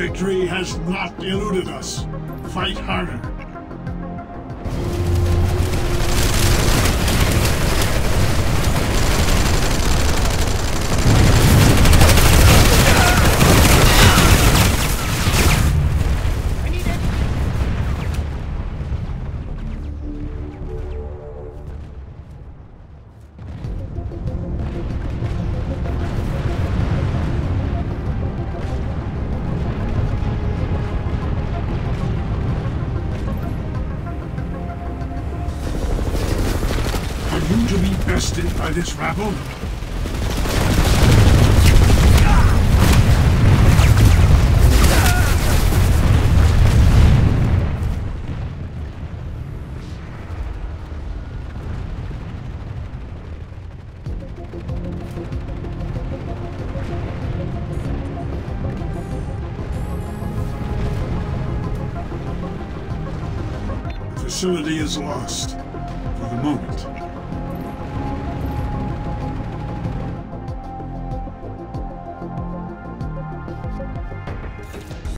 Victory has not eluded us. Fight harder. To be bested by this rabble? The facility is lost for the moment.